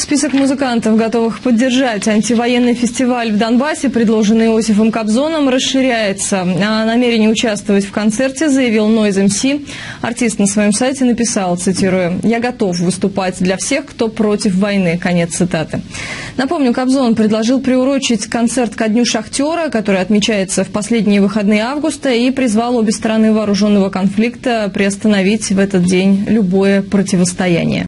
Список музыкантов, готовых поддержать антивоенный фестиваль в Донбассе, предложенный Иосифом Кобзоном, расширяется. О намерении участвовать в концерте заявил Noize MC. Артист на своем сайте написал, цитирую, «Я готов выступать для всех, кто против войны». Конец цитаты. Напомню, Кобзон предложил приурочить концерт ко Дню шахтера, который отмечается в последние выходные августа, и призвал обе стороны вооруженного конфликта приостановить в этот день любое противостояние.